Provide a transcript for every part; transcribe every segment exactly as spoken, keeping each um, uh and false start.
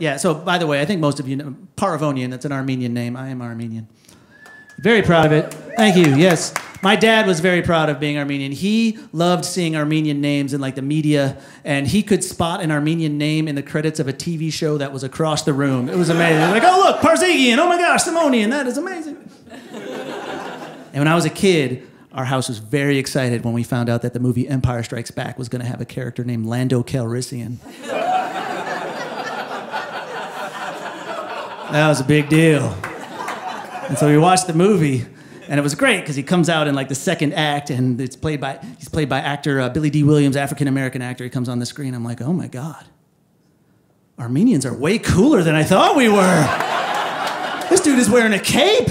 Yeah, so by the way, I think most of you know Paravonian, that's an Armenian name. I am Armenian. Very proud of it. Thank you, yes. My dad was very proud of being Armenian. He loved seeing Armenian names in like the media, and he could spot an Armenian name in the credits of a T V show that was across the room. It was amazing. Like, oh look, Parzigian, oh my gosh, Simonian, that is amazing. And when I was a kid, our house was very excited when we found out that the movie Empire Strikes Back was gonna have a character named Lando Calrissian. That was a big deal. And so we watched the movie, and it was great because he comes out in like the second act, and it's played by he's played by actor uh, Billy Dee Williams, African American actor. He comes on the screen. I'm like, oh my God, Armenians are way cooler than I thought we were. This dude is wearing a cape.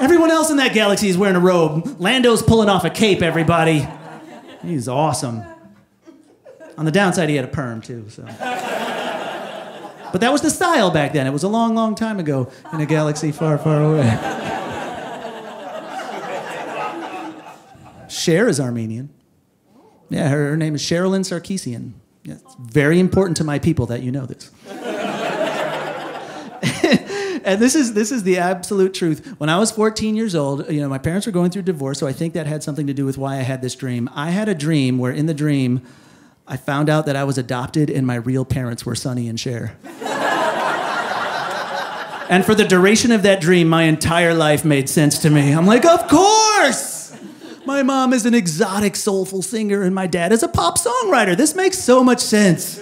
Everyone else in that galaxy is wearing a robe. Lando's pulling off a cape. Everybody, he's awesome. On the downside, he had a perm too. So. But that was the style back then. It was a long, long time ago in a galaxy far, far away. Cher is Armenian. Yeah, her, her name is Cherilyn Sarkisian. Yeah, it's very important to my people that you know this. And this is, this is the absolute truth. When I was fourteen years old, you know, my parents were going through divorce, so I think that had something to do with why I had this dream. I had a dream where in the dream, I found out that I was adopted and my real parents were Sonny and Cher. And for the duration of that dream, my entire life made sense to me. I'm like, of course! My mom is an exotic, soulful singer and my dad is a pop songwriter. This makes so much sense.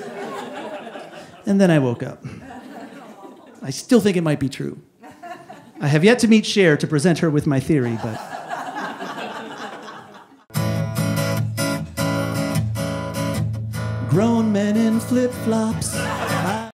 And then I woke up. I still think it might be true. I have yet to meet Cher to present her with my theory, but... Grown men in flip-flops